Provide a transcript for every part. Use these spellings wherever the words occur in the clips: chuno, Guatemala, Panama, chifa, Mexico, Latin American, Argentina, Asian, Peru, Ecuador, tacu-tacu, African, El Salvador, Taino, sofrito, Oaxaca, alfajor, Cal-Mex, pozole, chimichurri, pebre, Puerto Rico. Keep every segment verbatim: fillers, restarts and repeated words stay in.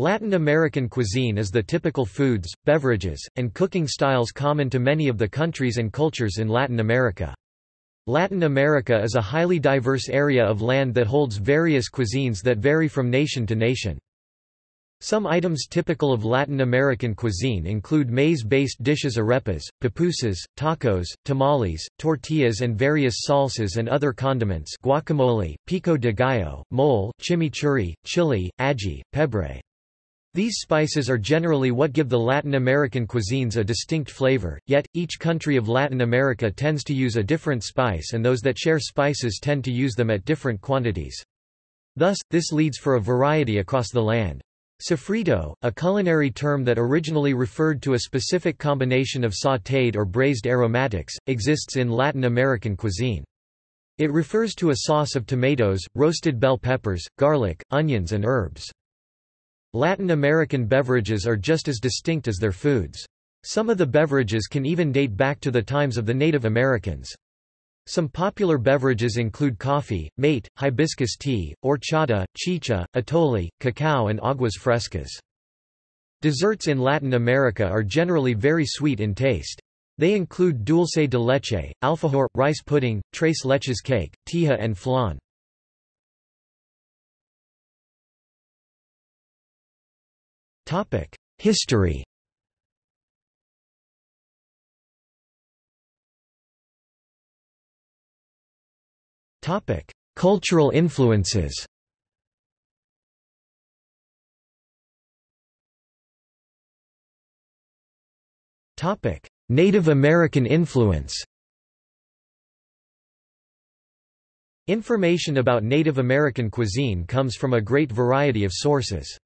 Latin American cuisine is the typical foods, beverages, and cooking styles common to many of the countries and cultures in Latin America. Latin America is a highly diverse area of land that holds various cuisines that vary from nation to nation. Some items typical of Latin American cuisine include maize-based dishes arepas, pupusas, tacos, tamales, tortillas and various salsas and other condiments guacamole, pico de gallo, mole, chimichurri, chili, ají, pebre. These spices are generally what give the Latin American cuisines a distinct flavor, yet, each country of Latin America tends to use a different spice and those that share spices tend to use them at different quantities. Thus, this leads for a variety across the land. Sofrito, a culinary term that originally referred to a specific combination of sautéed or braised aromatics, exists in Latin American cuisine. It refers to a sauce of tomatoes, roasted bell peppers, garlic, onions and herbs. Latin American beverages are just as distinct as their foods. Some of the beverages can even date back to the times of the Native Americans. Some popular beverages include coffee, mate, hibiscus tea, horchata, chicha, atole, cacao and aguas frescas. Desserts in Latin America are generally very sweet in taste. They include dulce de leche, alfajor, rice pudding, tres leches cake, tija and flan. History. Cultural influences. Native American influence. Information about Native American cuisine comes from a great variety of sources.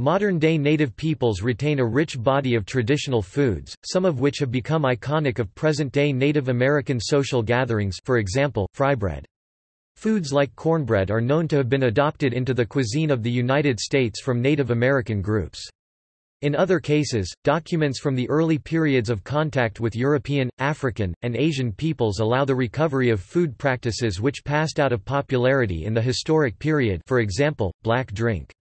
Modern-day native peoples retain a rich body of traditional foods, some of which have become iconic of present-day Native American social gatherings, for example, frybread. Foods like cornbread are known to have been adopted into the cuisine of the United States from Native American groups. In other cases, documents from the early periods of contact with European, African, and Asian peoples allow the recovery of food practices which passed out of popularity in the historic period, for example, black drink.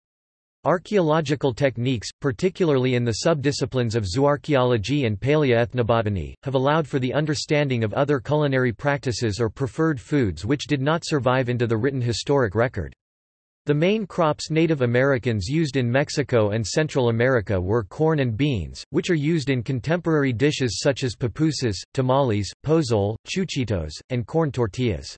Archaeological techniques, particularly in the subdisciplines of zooarchaeology and paleoethnobotany, have allowed for the understanding of other culinary practices or preferred foods which did not survive into the written historic record. The main crops Native Americans used in Mexico and Central America were corn and beans, which are used in contemporary dishes such as pupusas, tamales, pozole, chuchitos, and corn tortillas.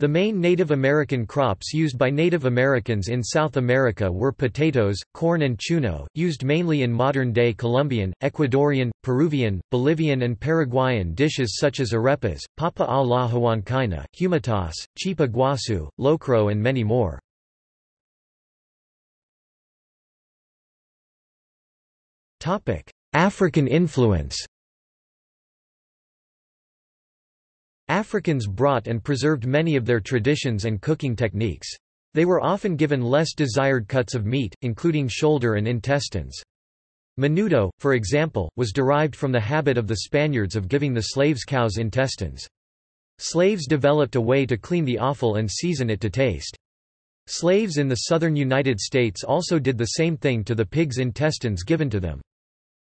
The main Native American crops used by Native Americans in South America were potatoes, corn and chuno, used mainly in modern-day Colombian, Ecuadorian, Peruvian, Bolivian and Paraguayan dishes such as arepas, papa a la huancaina, humitas, chipa guasu, locro and many more. African influence. Africans brought and preserved many of their traditions and cooking techniques. They were often given less desired cuts of meat, including shoulder and intestines. Menudo, for example, was derived from the habit of the Spaniards of giving the slaves cows' intestines. Slaves developed a way to clean the offal and season it to taste. Slaves in the southern United States also did the same thing to the pigs' intestines given to them.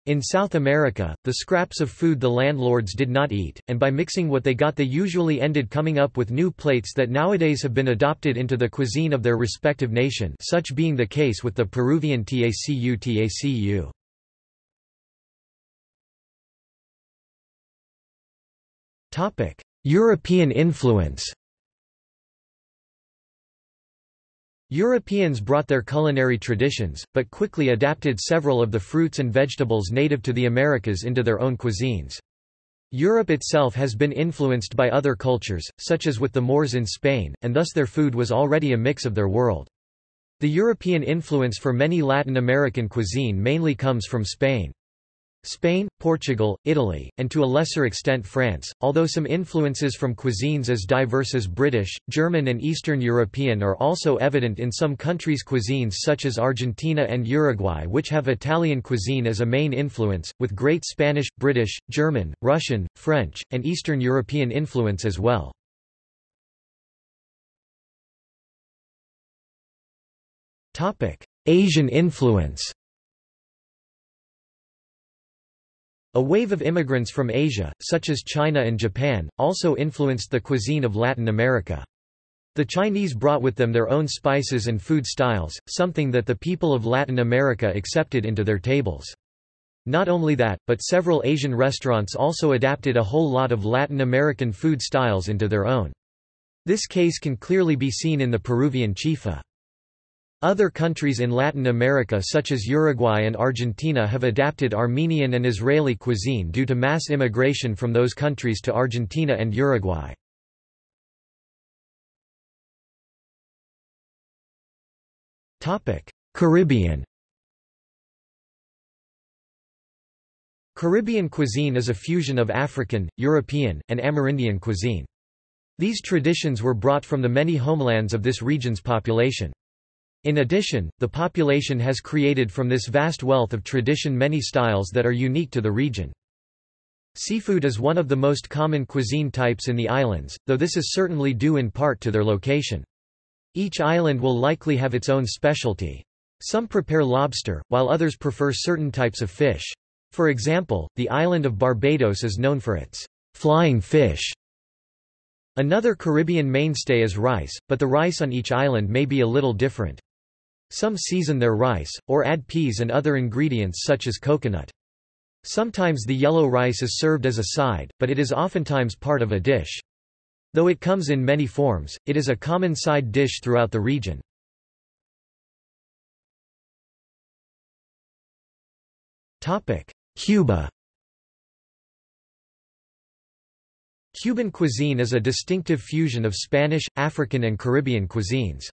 In South America, the scraps of food the landlords did not eat, and by mixing what they got they usually ended coming up with new plates that nowadays have been adopted into the cuisine of their respective nation, such being the case with the Peruvian tacu-tacu. European influence. Europeans brought their culinary traditions, but quickly adapted several of the fruits and vegetables native to the Americas into their own cuisines. Europe itself has been influenced by other cultures, such as with the Moors in Spain, and thus their food was already a mix of their world. The European influence for many Latin American cuisine mainly comes from Spain. Spain, Portugal, Italy, and to a lesser extent France, although some influences from cuisines as diverse as British, German and Eastern European are also evident in some countries' cuisines such as Argentina and Uruguay, which have Italian cuisine as a main influence, with great Spanish, British, German, Russian, French, and Eastern European influence as well. Asian influence. A wave of immigrants from Asia, such as China and Japan, also influenced the cuisine of Latin America. The Chinese brought with them their own spices and food styles, something that the people of Latin America accepted into their tables. Not only that, but several Asian restaurants also adapted a whole lot of Latin American food styles into their own. This case can clearly be seen in the Peruvian chifa. Other countries in Latin America such as Uruguay and Argentina have adapted Armenian and Israeli cuisine due to mass immigration from those countries to Argentina and Uruguay. Caribbean. Caribbean cuisine is a fusion of African, European, and Amerindian cuisine. These traditions were brought from the many homelands of this region's population. In addition, the population has created from this vast wealth of tradition many styles that are unique to the region. Seafood is one of the most common cuisine types in the islands, though this is certainly due in part to their location. Each island will likely have its own specialty. Some prepare lobster, while others prefer certain types of fish. For example, the island of Barbados is known for its flying fish. Another Caribbean mainstay is rice, but the rice on each island may be a little different. Some season their rice, or add peas and other ingredients such as coconut. Sometimes the yellow rice is served as a side, but it is oftentimes part of a dish. Though it comes in many forms, it is a common side dish throughout the region. Cuba. Cuban cuisine is a distinctive fusion of Spanish, African and Caribbean cuisines.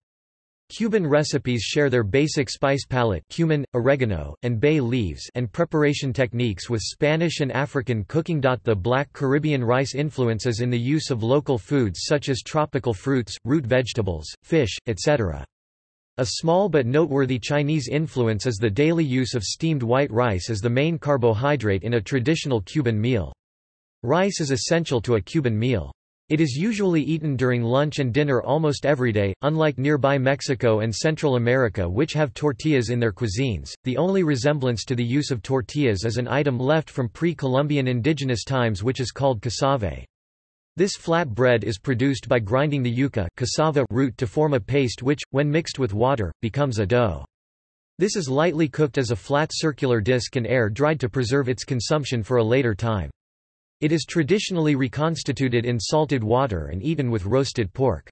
Cuban recipes share their basic spice palette, cumin, oregano, and bay leaves, and preparation techniques with Spanish and African cooking. The Black Caribbean rice influences in the use of local foods such as tropical fruits, root vegetables, fish, et cetera. A small but noteworthy Chinese influence is the daily use of steamed white rice as the main carbohydrate in a traditional Cuban meal. Rice is essential to a Cuban meal. It is usually eaten during lunch and dinner almost every day, unlike nearby Mexico and Central America, which have tortillas in their cuisines. The only resemblance to the use of tortillas is an item left from pre-Columbian indigenous times which is called cassave. This flat bread is produced by grinding the yuca cassava root to form a paste which, when mixed with water, becomes a dough. This is lightly cooked as a flat circular disc and air-dried to preserve its consumption for a later time. It is traditionally reconstituted in salted water and eaten with roasted pork.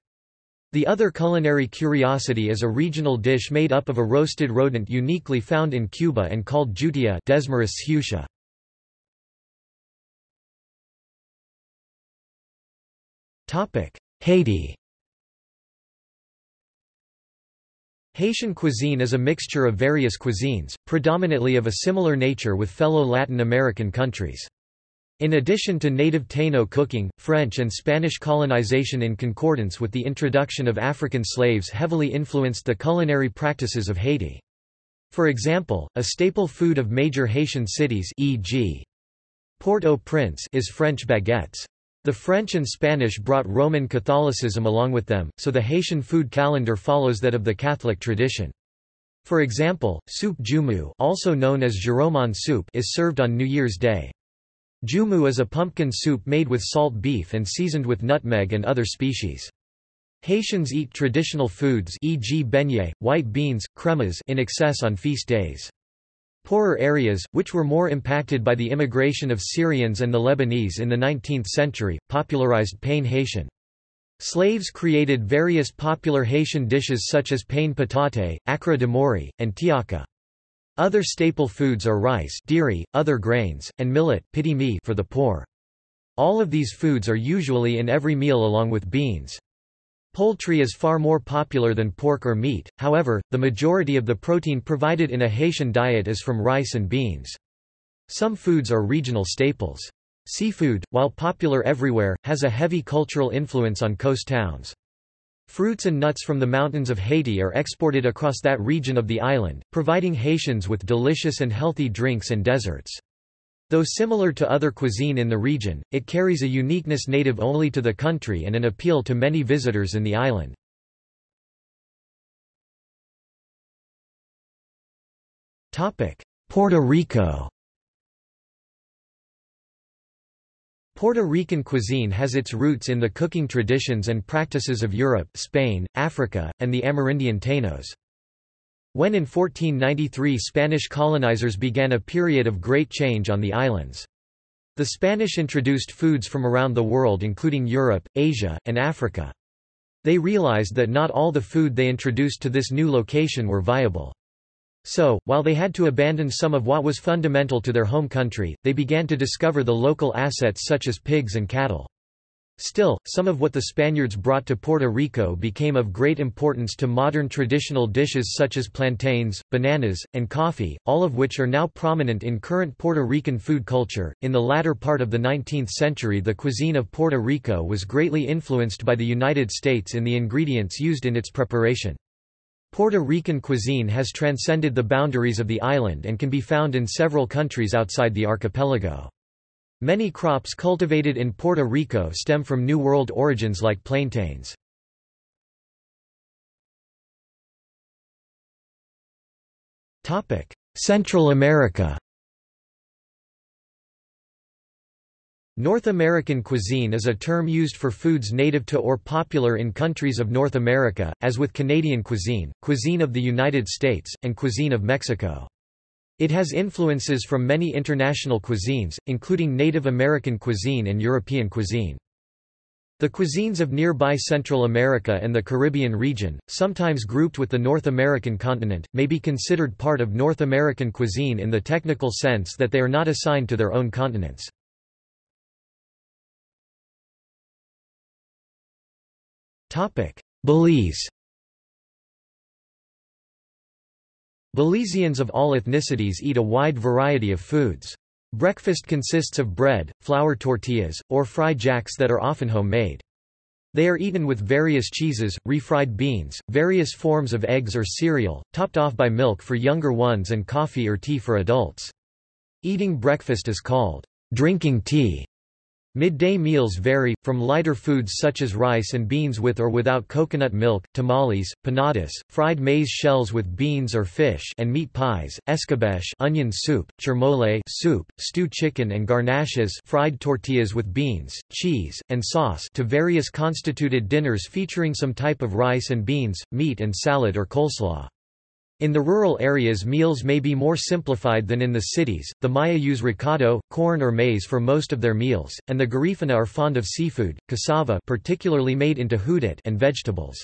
The other culinary curiosity is a regional dish made up of a roasted rodent uniquely found in Cuba and called jutia. Haiti. Haitian cuisine is a mixture of various cuisines, predominantly of a similar nature with fellow Latin American countries. In addition to native Taino cooking, French and Spanish colonization in concordance with the introduction of African slaves heavily influenced the culinary practices of Haiti. For example, a staple food of major Haitian cities, for example Port-au-Prince, is French baguettes. The French and Spanish brought Roman Catholicism along with them, so the Haitian food calendar follows that of the Catholic tradition. For example, soup jumu, also known as Jérôme soup, is served on New Year's Day. Jumu is a pumpkin soup made with salt beef and seasoned with nutmeg and other species. Haitians eat traditional foods, for example beignet, white beans, cremas, in excess on feast days. Poorer areas, which were more impacted by the immigration of Syrians and the Lebanese in the nineteenth century, popularized pain Haitian. Slaves created various popular Haitian dishes such as pain patate, acra de mori, and tiaka. Other staple foods are rice, diri, other grains, and millet, piti mi, for the poor. All of these foods are usually in every meal along with beans. Poultry is far more popular than pork or meat, however, the majority of the protein provided in a Haitian diet is from rice and beans. Some foods are regional staples. Seafood, while popular everywhere, has a heavy cultural influence on coast towns. Fruits and nuts from the mountains of Haiti are exported across that region of the island, providing Haitians with delicious and healthy drinks and desserts. Though similar to other cuisine in the region, it carries a uniqueness native only to the country and an appeal to many visitors in the island. Puerto Rico. Puerto Rican cuisine has its roots in the cooking traditions and practices of Europe, Spain, Africa, and the Amerindian Taínos. When in fourteen ninety-three Spanish colonizers began a period of great change on the islands. The Spanish introduced foods from around the world including Europe, Asia, and Africa. They realized that not all the food they introduced to this new location were viable. So, while they had to abandon some of what was fundamental to their home country, they began to discover the local assets such as pigs and cattle. Still, some of what the Spaniards brought to Puerto Rico became of great importance to modern traditional dishes such as plantains, bananas, and coffee, all of which are now prominent in current Puerto Rican food culture. In the latter part of the nineteenth century, the cuisine of Puerto Rico was greatly influenced by the United States in the ingredients used in its preparation. Puerto Rican cuisine has transcended the boundaries of the island and can be found in several countries outside the archipelago. Many crops cultivated in Puerto Rico stem from New World origins like plantains. Central America. North American cuisine is a term used for foods native to or popular in countries of North America, as with Canadian cuisine, cuisine of the United States, and cuisine of Mexico. It has influences from many international cuisines, including Native American cuisine and European cuisine. The cuisines of nearby Central America and the Caribbean region, sometimes grouped with the North American continent, may be considered part of North American cuisine in the technical sense that they are not assigned to their own continents. Belize. Belizeans of all ethnicities eat a wide variety of foods. Breakfast consists of bread, flour tortillas, or fry jacks that are often homemade. They are eaten with various cheeses, refried beans, various forms of eggs or cereal, topped off by milk for younger ones and coffee or tea for adults. Eating breakfast is called drinking tea. Midday meals vary, from lighter foods such as rice and beans with or without coconut milk, tamales, panadas, fried maize shells with beans or fish and meat pies, escabeche onion soup, chirmole soup, stewed chicken and garnaches fried tortillas with beans, cheese, and sauce to various constituted dinners featuring some type of rice and beans, meat and salad or coleslaw. In the rural areas, meals may be more simplified than in the cities. The Maya use recado, corn or maize for most of their meals, and the Garifuna are fond of seafood, cassava, particularly made into hudit, and vegetables.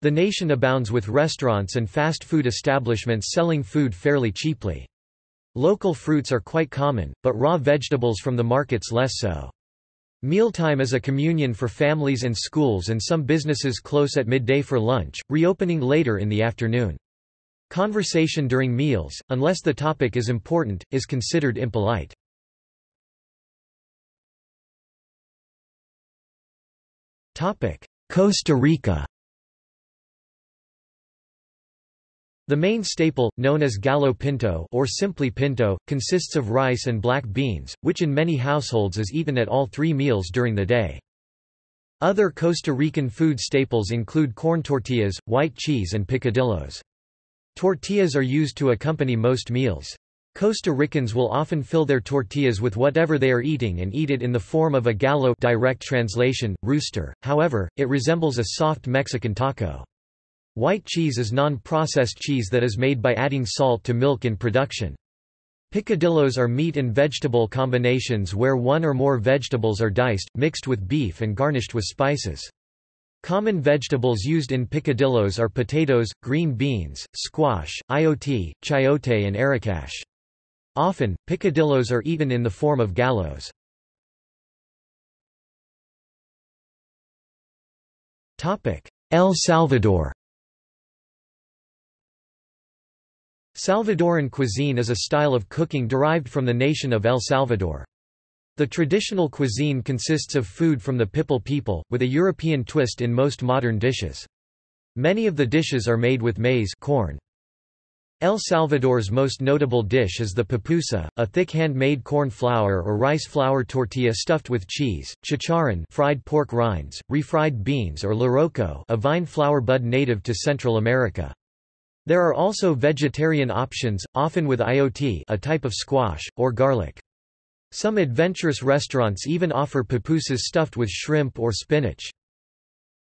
The nation abounds with restaurants and fast food establishments selling food fairly cheaply. Local fruits are quite common, but raw vegetables from the markets less so. Mealtime is a communion for families and schools, and some businesses close at midday for lunch, reopening later in the afternoon. Conversation during meals, unless the topic is important, is considered impolite. Costa Rica. The main staple, known as gallo pinto or simply pinto, consists of rice and black beans, which in many households is eaten at all three meals during the day. Other Costa Rican food staples include corn tortillas, white cheese and picadillos. Tortillas are used to accompany most meals. Costa Ricans will often fill their tortillas with whatever they are eating and eat it in the form of a gallo, direct translation, rooster. However, it resembles a soft Mexican taco. White cheese is non-processed cheese that is made by adding salt to milk in production. Picadillos are meat and vegetable combinations where one or more vegetables are diced, mixed with beef and garnished with spices. Common vegetables used in picadillos are potatoes, green beans, squash, ayote, chayote and aracash. Often, picadillos are eaten in the form of gallos. El Salvador. Salvadoran cuisine is a style of cooking derived from the nation of El Salvador. The traditional cuisine consists of food from the Pipil people, with a European twist in most modern dishes. Many of the dishes are made with maize corn. El Salvador's most notable dish is the pupusa, a thick handmade corn flour or rice flour tortilla stuffed with cheese, chicharrón fried pork rinds, refried beans or loroco, a vine flower bud native to Central America. There are also vegetarian options, often with ayote, a type of squash, or garlic. Some adventurous restaurants even offer pupusas stuffed with shrimp or spinach.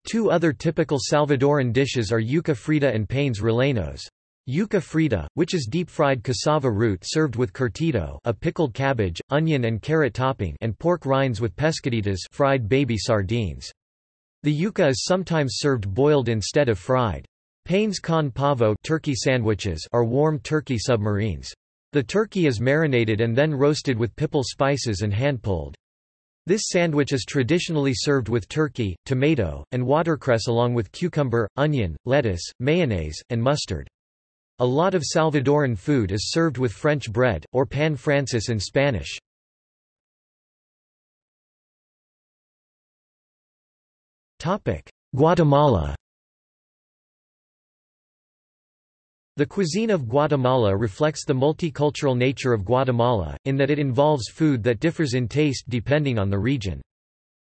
Two other typical Salvadoran dishes are yuca frita and panes rellenos. Yuca frita, which is deep-fried cassava root served with curtido, a pickled cabbage, onion and carrot topping, and pork rinds with pescaditas, fried baby sardines. The yuca is sometimes served boiled instead of fried. Panes con pavo turkey sandwiches are warm turkey submarines. The turkey is marinated and then roasted with pipal spices and hand-pulled. This sandwich is traditionally served with turkey, tomato, and watercress along with cucumber, onion, lettuce, mayonnaise, and mustard. A lot of Salvadoran food is served with French bread, or pan francés in Spanish. Guatemala. The cuisine of Guatemala reflects the multicultural nature of Guatemala, in that it involves food that differs in taste depending on the region.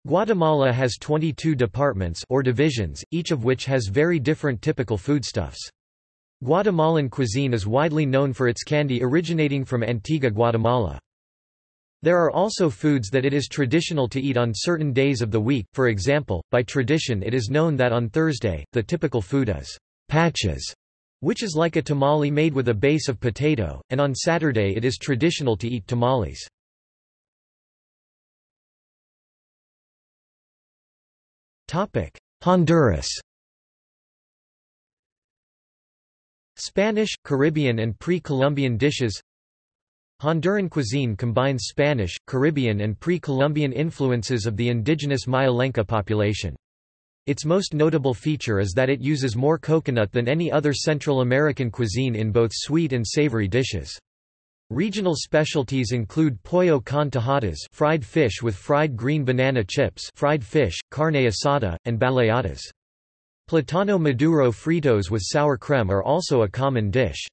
Guatemala has twenty-two departments or divisions, each of which has very different typical foodstuffs. Guatemalan cuisine is widely known for its candy originating from Antigua, Guatemala. There are also foods that it is traditional to eat on certain days of the week. For example, by tradition it is known that on Thursday, the typical food is paches, which is like a tamale made with a base of potato, and on Saturday it is traditional to eat tamales. Honduras. Spanish, Caribbean and pre-Columbian dishes. Honduran cuisine combines Spanish, Caribbean and pre-Columbian influences of the indigenous Mayalenca population. Its most notable feature is that it uses more coconut than any other Central American cuisine in both sweet and savory dishes. Regional specialties include pollo con tajadas, fried fish with fried green banana chips, fried fish, carne asada, and baleadas. Plátano maduro fritos with sour creme are also a common dish.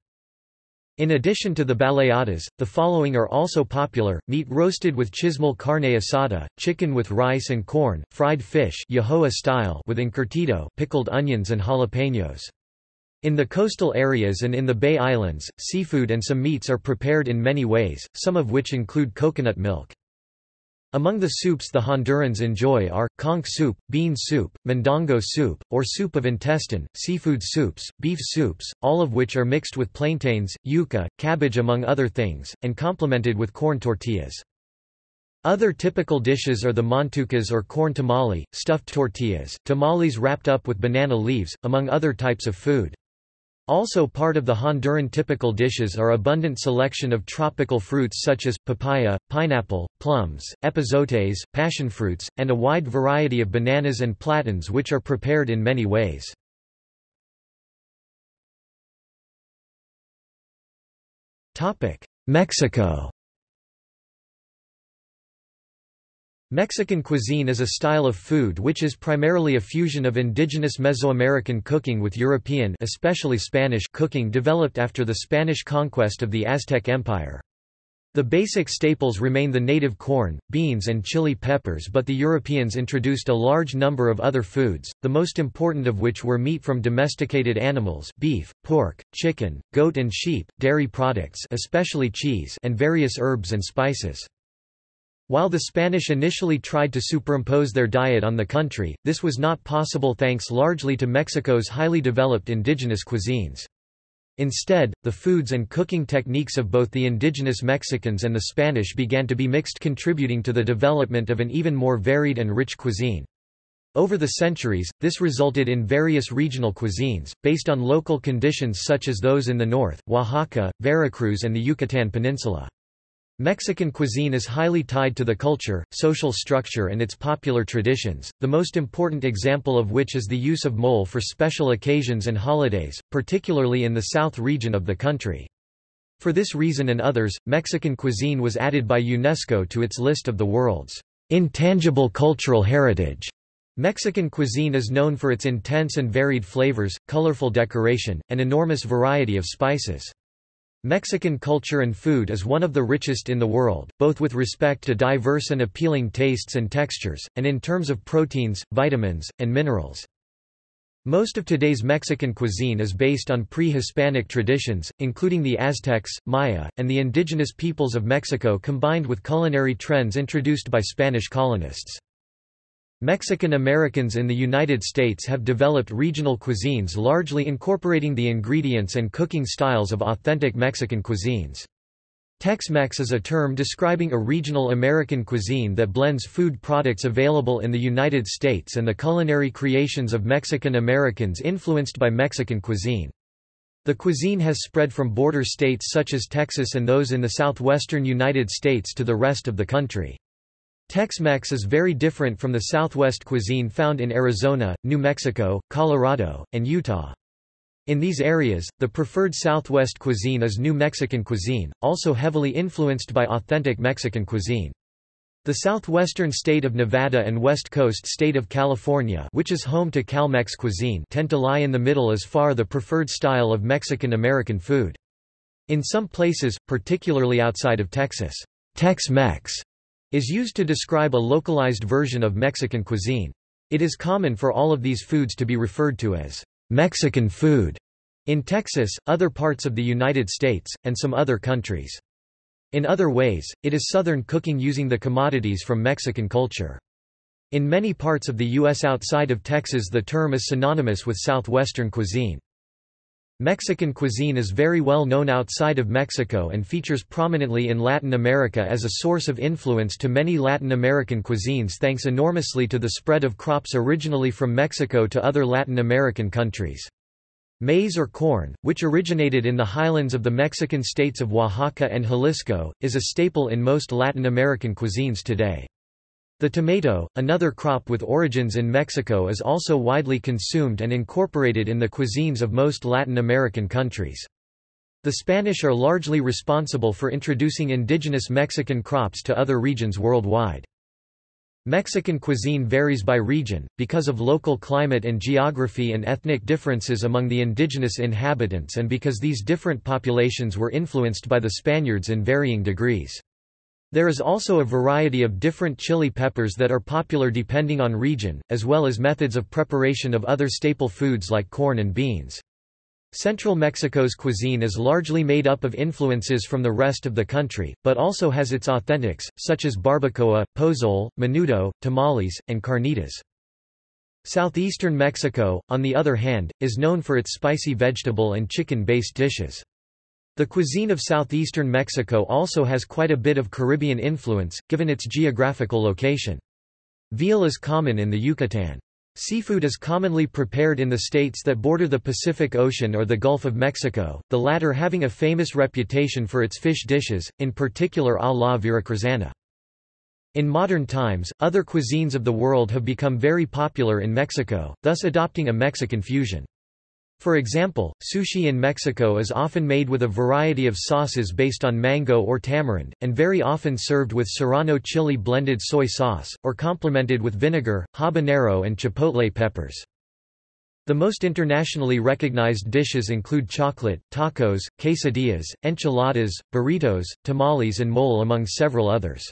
In addition to the baleadas, the following are also popular: meat roasted with chismal carne asada, chicken with rice and corn, fried fish yahoa style with encurtido, pickled onions and jalapenos. In the coastal areas and in the Bay Islands, seafood and some meats are prepared in many ways, some of which include coconut milk. Among the soups the Hondurans enjoy are conch soup, bean soup, mondongo soup, or soup of intestine, seafood soups, beef soups, all of which are mixed with plantains, yuca, cabbage among other things, and complemented with corn tortillas. Other typical dishes are the mantucas or corn tamale, stuffed tortillas, tamales wrapped up with banana leaves, among other types of food. Also part of the Honduran typical dishes are abundant selection of tropical fruits such as papaya, pineapple, plums, epizotes, passionfruits, and a wide variety of bananas and plantains which are prepared in many ways. Mexico. Mexican cuisine is a style of food which is primarily a fusion of indigenous Mesoamerican cooking with European, especially Spanish, cooking developed after the Spanish conquest of the Aztec Empire. The basic staples remain the native corn, beans and chili peppers, but the Europeans introduced a large number of other foods, the most important of which were meat from domesticated animals, beef, pork, chicken, goat and sheep, dairy products, especially cheese, and various herbs and spices. While the Spanish initially tried to superimpose their diet on the country, this was not possible thanks largely to Mexico's highly developed indigenous cuisines. Instead, the foods and cooking techniques of both the indigenous Mexicans and the Spanish began to be mixed, contributing to the development of an even more varied and rich cuisine. Over the centuries, this resulted in various regional cuisines, based on local conditions such as those in the north, Oaxaca, Veracruz and the Yucatan Peninsula. Mexican cuisine is highly tied to the culture, social structure and its popular traditions, the most important example of which is the use of mole for special occasions and holidays, particularly in the south region of the country. For this reason and others, Mexican cuisine was added by UNESCO to its list of the world's intangible cultural heritage. Mexican cuisine is known for its intense and varied flavors, colorful decoration, and enormous variety of spices. Mexican culture and food is one of the richest in the world, both with respect to diverse and appealing tastes and textures, and in terms of proteins, vitamins, and minerals. Most of today's Mexican cuisine is based on pre-Hispanic traditions, including the Aztecs, Maya, and the indigenous peoples of Mexico combined with culinary trends introduced by Spanish colonists. Mexican Americans in the United States have developed regional cuisines largely incorporating the ingredients and cooking styles of authentic Mexican cuisines. Tex-Mex is a term describing a regional American cuisine that blends food products available in the United States and the culinary creations of Mexican Americans influenced by Mexican cuisine. The cuisine has spread from border states such as Texas and those in the southwestern United States to the rest of the country. Tex-Mex is very different from the Southwest cuisine found in Arizona, New Mexico, Colorado, and Utah. In these areas, the preferred Southwest cuisine is New Mexican cuisine, also heavily influenced by authentic Mexican cuisine. The southwestern state of Nevada and West Coast state of California, which is home to Cal-Mex cuisine, tend to lie in the middle as far the preferred style of Mexican-American food. In some places, particularly outside of Texas, Tex-Mex is used to describe a localized version of Mexican cuisine. It is common for all of these foods to be referred to as Mexican food in Texas, other parts of the United States, and some other countries. In other ways, it is Southern cooking using the commodities from Mexican culture. In many parts of the U S outside of Texas, the term is synonymous with Southwestern cuisine. Mexican cuisine is very well known outside of Mexico and features prominently in Latin America as a source of influence to many Latin American cuisines thanks enormously to the spread of crops originally from Mexico to other Latin American countries. Maize or corn, which originated in the highlands of the Mexican states of Oaxaca and Jalisco, is a staple in most Latin American cuisines today. The tomato, another crop with origins in Mexico, is also widely consumed and incorporated in the cuisines of most Latin American countries. The Spanish are largely responsible for introducing indigenous Mexican crops to other regions worldwide. Mexican cuisine varies by region, because of local climate and geography and ethnic differences among the indigenous inhabitants and because these different populations were influenced by the Spaniards in varying degrees. There is also a variety of different chili peppers that are popular depending on region, as well as methods of preparation of other staple foods like corn and beans. Central Mexico's cuisine is largely made up of influences from the rest of the country, but also has its authentics, such as barbacoa, pozole, menudo, tamales, and carnitas. Southeastern Mexico, on the other hand, is known for its spicy vegetable and chicken-based dishes. The cuisine of southeastern Mexico also has quite a bit of Caribbean influence, given its geographical location. Veal is common in the Yucatan. Seafood is commonly prepared in the states that border the Pacific Ocean or the Gulf of Mexico, the latter having a famous reputation for its fish dishes, in particular a la veracruzana. In modern times, other cuisines of the world have become very popular in Mexico, thus adopting a Mexican fusion. For example, sushi in Mexico is often made with a variety of sauces based on mango or tamarind, and very often served with serrano chili blended soy sauce, or complemented with vinegar, habanero and chipotle peppers. The most internationally recognized dishes include chocolate, tacos, quesadillas, enchiladas, burritos, tamales and mole among several others.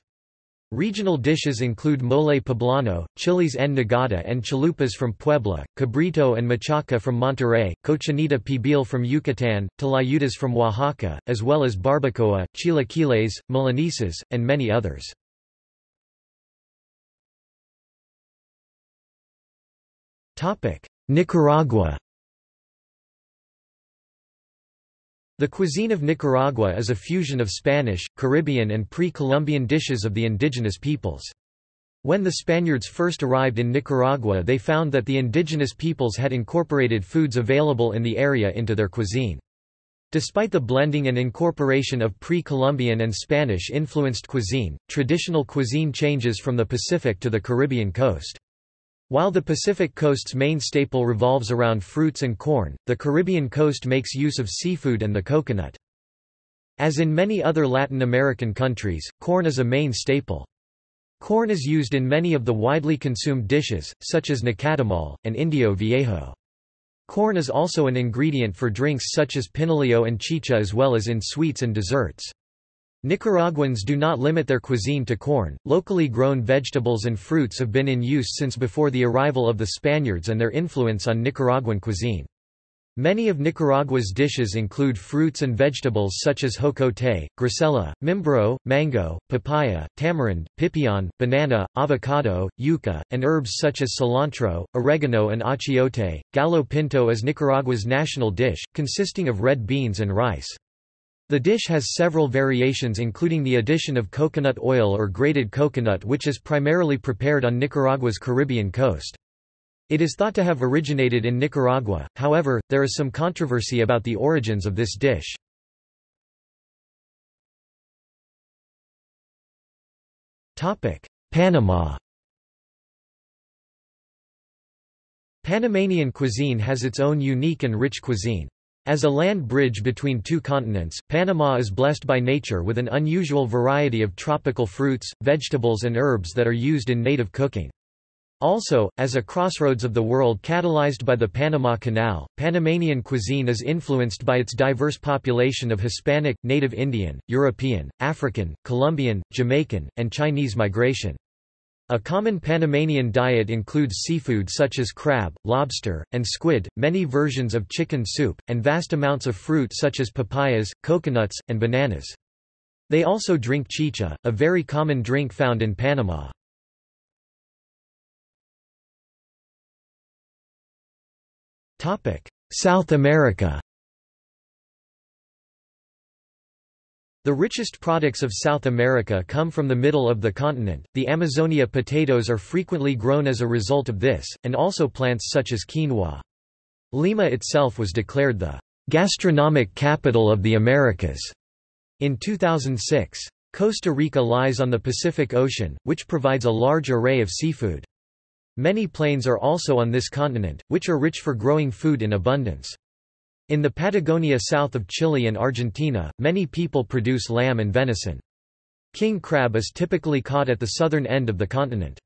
Regional dishes include mole poblano, chiles en nogada and chalupas from Puebla, cabrito and machaca from Monterrey, cochinita pibil from Yucatan, tlayudas from Oaxaca, as well as barbacoa, chilaquiles, milanesas, and many others. Nicaragua. The cuisine of Nicaragua is a fusion of Spanish, Caribbean and pre-Columbian dishes of the indigenous peoples. When the Spaniards first arrived in Nicaragua, they found that the indigenous peoples had incorporated foods available in the area into their cuisine. Despite the blending and incorporation of pre-Columbian and Spanish-influenced cuisine, traditional cuisine changes from the Pacific to the Caribbean coast. While the Pacific coast's main staple revolves around fruits and corn, the Caribbean coast makes use of seafood and the coconut. As in many other Latin American countries, corn is a main staple. Corn is used in many of the widely consumed dishes, such as nacatamal, and indio viejo. Corn is also an ingredient for drinks such as pinolillo and chicha as well as in sweets and desserts. Nicaraguans do not limit their cuisine to corn. Locally grown vegetables and fruits have been in use since before the arrival of the Spaniards and their influence on Nicaraguan cuisine. Many of Nicaragua's dishes include fruits and vegetables such as jocote, grisela, mimbro, mango, papaya, tamarind, pipion, banana, avocado, yuca, and herbs such as cilantro, oregano, and achiote. Gallo pinto is Nicaragua's national dish, consisting of red beans and rice. The dish has several variations, including the addition of coconut oil or grated coconut, which is primarily prepared on Nicaragua's Caribbean coast. It is thought to have originated in Nicaragua, however, there is some controversy about the origins of this dish. Panama. Panamanian cuisine has its own unique and rich cuisine. As a land bridge between two continents, Panama is blessed by nature with an unusual variety of tropical fruits, vegetables and herbs that are used in native cooking. Also, as a crossroads of the world catalyzed by the Panama Canal, Panamanian cuisine is influenced by its diverse population of Hispanic, Native Indian, European, African, Colombian, Jamaican, and Chinese migration. A common Panamanian diet includes seafood such as crab, lobster, and squid, many versions of chicken soup, and vast amounts of fruit such as papayas, coconuts, and bananas. They also drink chicha, a very common drink found in Panama. South America. The richest products of South America come from the middle of the continent. The Amazonia potatoes are frequently grown as a result of this, and also plants such as quinoa. Lima itself was declared the gastronomic capital of the Americas in two thousand six. Costa Rica lies on the Pacific Ocean, which provides a large array of seafood. Many plains are also on this continent, which are rich for growing food in abundance. In the Patagonia south of Chile and Argentina, many people produce lamb and venison. King crab is typically caught at the southern end of the continent.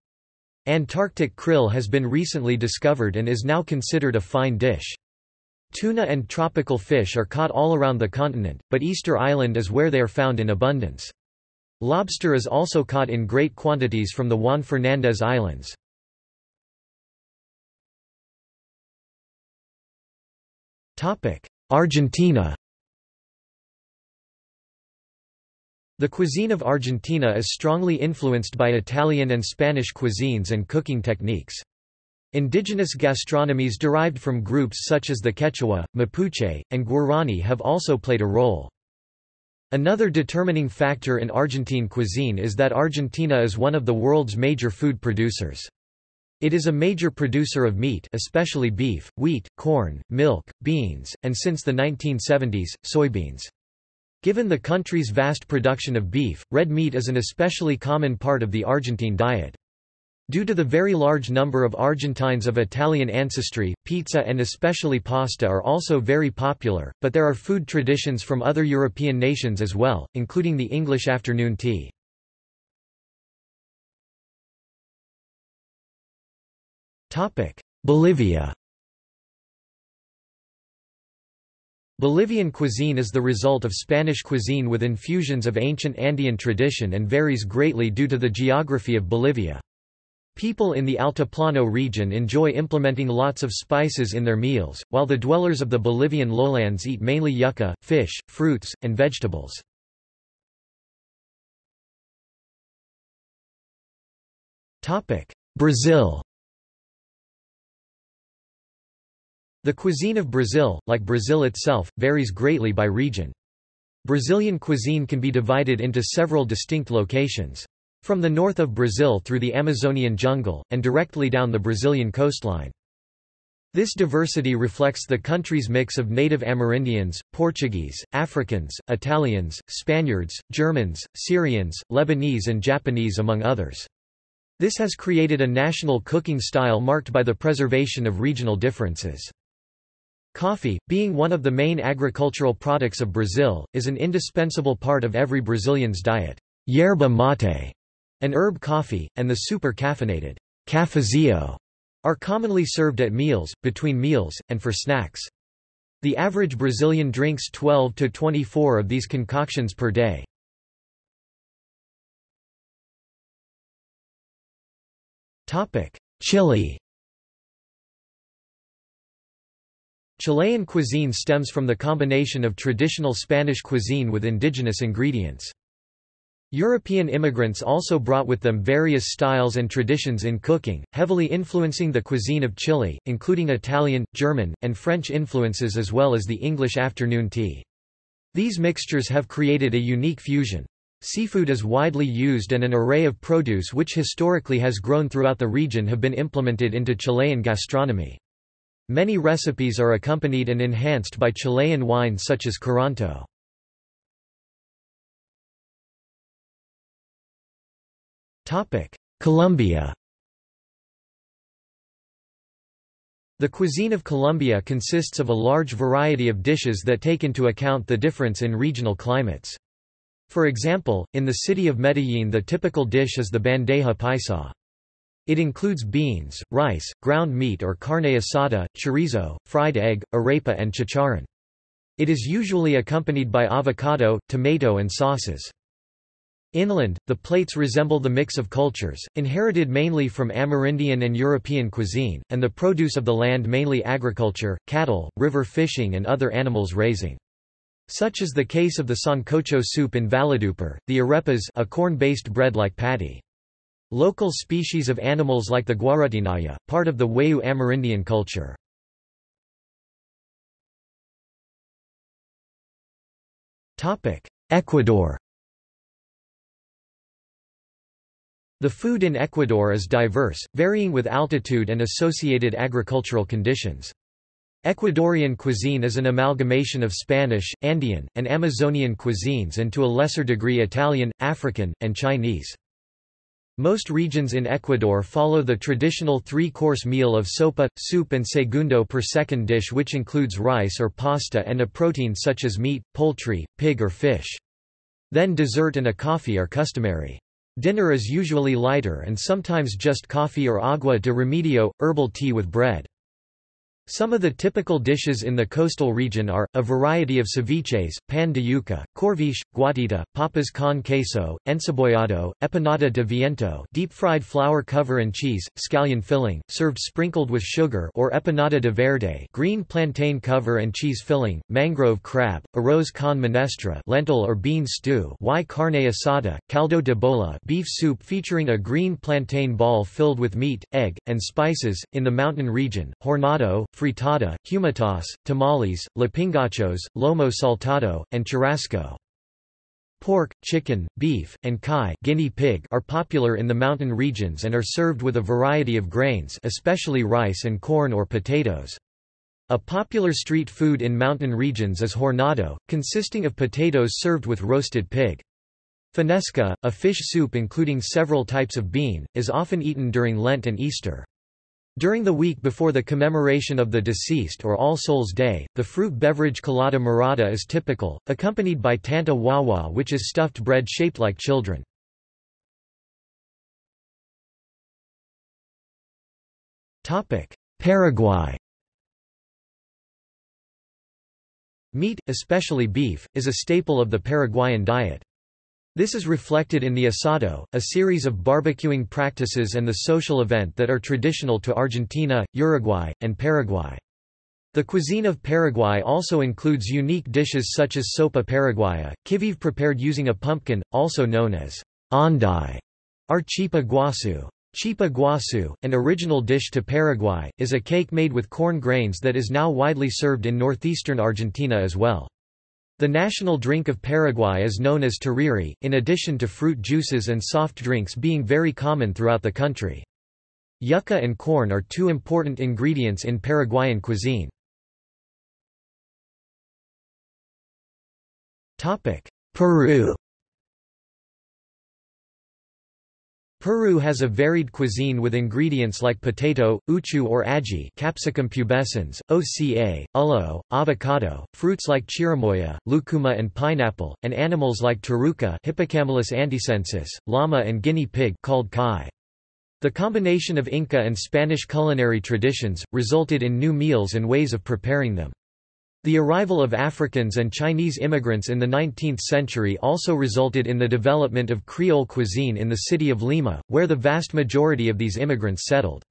Antarctic krill has been recently discovered and is now considered a fine dish. Tuna and tropical fish are caught all around the continent, but Easter Island is where they are found in abundance. Lobster is also caught in great quantities from the Juan Fernandez Islands. Argentina. The cuisine of Argentina is strongly influenced by Italian and Spanish cuisines and cooking techniques. Indigenous gastronomies derived from groups such as the Quechua, Mapuche, and Guarani have also played a role. Another determining factor in Argentine cuisine is that Argentina is one of the world's major food producers. It is a major producer of meat, especially beef, wheat, corn, milk, beans, and since the nineteen seventies, soybeans. Given the country's vast production of beef, red meat is an especially common part of the Argentine diet. Due to the very large number of Argentines of Italian ancestry, pizza and especially pasta are also very popular, but there are food traditions from other European nations as well, including the English afternoon tea. Bolivia. Bolivian cuisine is the result of Spanish cuisine with infusions of ancient Andean tradition and varies greatly due to the geography of Bolivia. People in the Altiplano region enjoy implementing lots of spices in their meals, while the dwellers of the Bolivian lowlands eat mainly yucca, fish, fruits, and vegetables. Brazil. The cuisine of Brazil, like Brazil itself, varies greatly by region. Brazilian cuisine can be divided into several distinct locations. From the north of Brazil through the Amazonian jungle, and directly down the Brazilian coastline. This diversity reflects the country's mix of native Amerindians, Portuguese, Africans, Italians, Spaniards, Germans, Syrians, Lebanese and Japanese among others. This has created a national cooking style marked by the preservation of regional differences. Coffee, being one of the main agricultural products of Brazil, is an indispensable part of every Brazilian's diet. Yerba mate, an herb coffee, and the super-caffeinated cafezinho are commonly served at meals, between meals, and for snacks. The average Brazilian drinks twelve to twenty-four of these concoctions per day. Chile. Chilean cuisine stems from the combination of traditional Spanish cuisine with indigenous ingredients. European immigrants also brought with them various styles and traditions in cooking, heavily influencing the cuisine of Chile, including Italian, German, and French influences as well as the English afternoon tea. These mixtures have created a unique fusion. Seafood is widely used and an array of produce which historically has grown throughout the region have been implemented into Chilean gastronomy. Many recipes are accompanied and enhanced by Chilean wine such as Curanto. Colombia. The cuisine of Colombia consists of a large variety of dishes that take into account the difference in regional climates. For example, in the city of Medellin the typical dish is the bandeja paisa. It includes beans, rice, ground meat or carne asada, chorizo, fried egg, arepa and chicharrón. It is usually accompanied by avocado, tomato and sauces. Inland, the plates resemble the mix of cultures, inherited mainly from Amerindian and European cuisine, and the produce of the land mainly agriculture, cattle, river fishing and other animals raising. Such is the case of the sancocho soup in Valledupar, the arepas, a corn-based bread-like patty. Local species of animals like the guaratinaya, part of the Wayuu Amerindian culture. Ecuador. The food in Ecuador is diverse, varying with altitude and associated agricultural conditions. Ecuadorian cuisine is an amalgamation of Spanish, Andean, and Amazonian cuisines and to a lesser degree Italian, African, and Chinese. Most regions in Ecuador follow the traditional three-course meal of sopa, soup and segundo per second dish which includes rice or pasta and a protein such as meat, poultry, pig or fish. Then dessert and a coffee are customary. Dinner is usually lighter and sometimes just coffee or agua de remedio, herbal tea with bread. Some of the typical dishes in the coastal region are, a variety of ceviches, pan de yuca, corviche, guatita, papas con queso, encebollado, empanada de viento deep-fried flour cover and cheese, scallion filling, served sprinkled with sugar or empanada de verde green plantain cover and cheese filling, mangrove crab, arroz con menestra lentil or bean stew y carne asada, caldo de bola beef soup featuring a green plantain ball filled with meat, egg, and spices, in the mountain region, hornado, fritada, humitas, tamales, lapingachos, lomo saltado, and churrasco. Pork, chicken, beef, and cai guinea pig are popular in the mountain regions and are served with a variety of grains, especially rice and corn or potatoes. A popular street food in mountain regions is hornado, consisting of potatoes served with roasted pig. Fanesca, a fish soup including several types of bean, is often eaten during Lent and Easter. During the week before the commemoration of the deceased or All Souls' Day, the fruit beverage colada morada is typical, accompanied by tanta wawa which is stuffed bread shaped like children. Paraguay. Meat, especially beef, is a staple of the Paraguayan diet. This is reflected in the asado, a series of barbecuing practices and the social event that are traditional to Argentina, Uruguay, and Paraguay. The cuisine of Paraguay also includes unique dishes such as sopa paraguaya, kivive prepared using a pumpkin, also known as andai, or chipa guasu. Chipa guasu, an original dish to Paraguay, is a cake made with corn grains that is now widely served in northeastern Argentina as well. The national drink of Paraguay is known as teriri, in addition to fruit juices and soft drinks being very common throughout the country. Yuca and corn are two important ingredients in Paraguayan cuisine. Peru. Peru has a varied cuisine with ingredients like potato, uchu or ají, capsicum pubescens, oca, ullo, avocado, fruits like chirimoya, lucuma and pineapple, and animals like taruca, Hippocamelus antisensis, llama and guinea pig called cai. The combination of Inca and Spanish culinary traditions resulted in new meals and ways of preparing them. The arrival of Africans and Chinese immigrants in the nineteenth century also resulted in the development of Creole cuisine in the city of Lima, where the vast majority of these immigrants settled.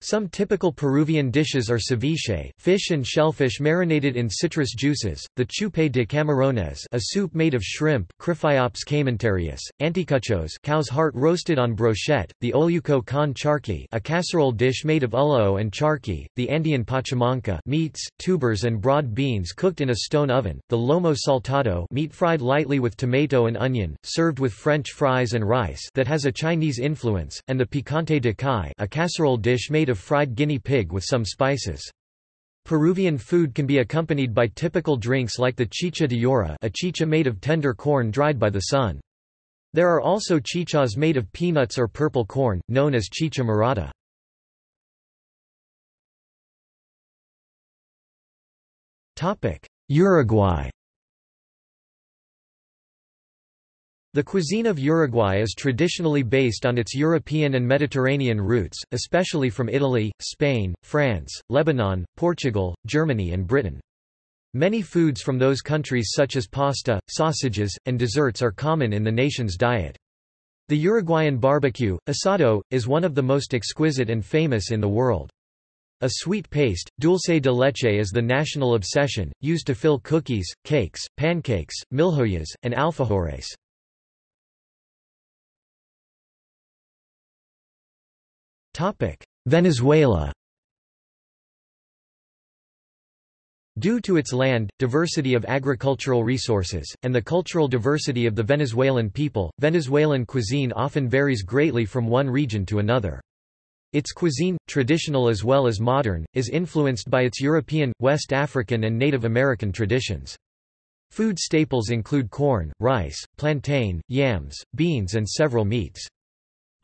Some typical Peruvian dishes are ceviche, fish and shellfish marinated in citrus juices, the chupe de camarones, a soup made of shrimp, Cryphiops camentarius, anticuchos, cow's heart roasted on brochette, the olluco con charqui, a casserole dish made of ulao and charqui, the Andean pachamanca, meats, tubers and broad beans cooked in a stone oven, the lomo saltado, meat fried lightly with tomato and onion, served with French fries and rice that has a Chinese influence, and the picante de cay, a casserole dish made of fried guinea pig with some spices. Peruvian food can be accompanied by typical drinks like the chicha de yora, a chicha made of tender corn dried by the sun. There are also chichas made of peanuts or purple corn, known as chicha morada. Uruguay. The cuisine of Uruguay is traditionally based on its European and Mediterranean roots, especially from Italy, Spain, France, Lebanon, Portugal, Germany and Britain. Many foods from those countries such as pasta, sausages, and desserts are common in the nation's diet. The Uruguayan barbecue, asado, is one of the most exquisite and famous in the world. A sweet paste, dulce de leche, is the national obsession, used to fill cookies, cakes, pancakes, milhojas, and alfajores. Venezuela. Due to its land, diversity of agricultural resources, and the cultural diversity of the Venezuelan people, Venezuelan cuisine often varies greatly from one region to another. Its cuisine, traditional as well as modern, is influenced by its European, West African and Native American traditions. Food staples include corn, rice, plantain, yams, beans and several meats.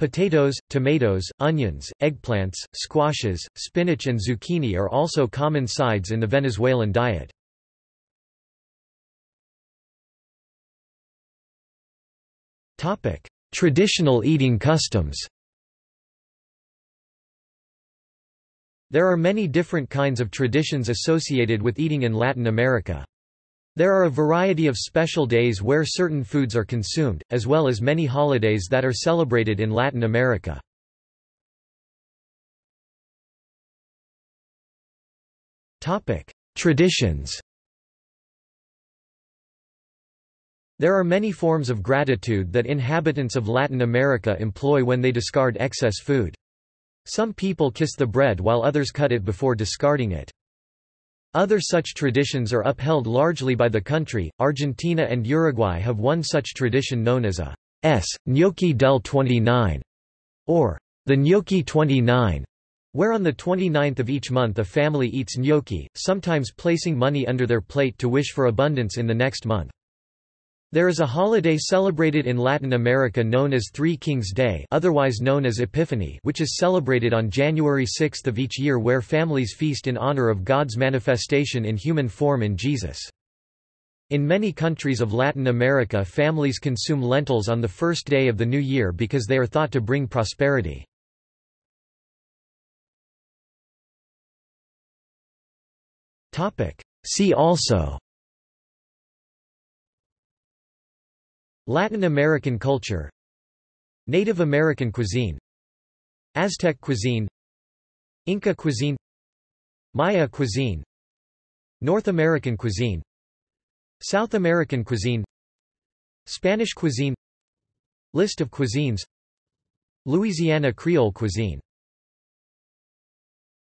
Potatoes, tomatoes, onions, eggplants, squashes, spinach and zucchini are also common sides in the Venezuelan diet. Traditional eating customs. There are many different kinds of traditions associated with eating in Latin America. There are a variety of special days where certain foods are consumed, as well as many holidays that are celebrated in Latin America. Traditions. There are many forms of gratitude that inhabitants of Latin America employ when they discard excess food. Some people kiss the bread while others cut it before discarding it. Other such traditions are upheld largely by the country. Argentina and Uruguay have one such tradition known as a S. Gnocchi del twenty-nine, or the Gnocchi twenty-nine, where on the twenty-ninth of each month a family eats gnocchi, sometimes placing money under their plate to wish for abundance in the next month. There is a holiday celebrated in Latin America known as Three Kings Day, otherwise known as Epiphany, which is celebrated on January sixth of each year, where families feast in honor of God's manifestation in human form in Jesus. In many countries of Latin America, families consume lentils on the first day of the new year because they are thought to bring prosperity. Topic: See also. Latin American culture, Native American cuisine, Aztec cuisine, Inca cuisine, Maya cuisine, North American cuisine, South American cuisine, Spanish cuisine, List of cuisines, Louisiana Creole cuisine.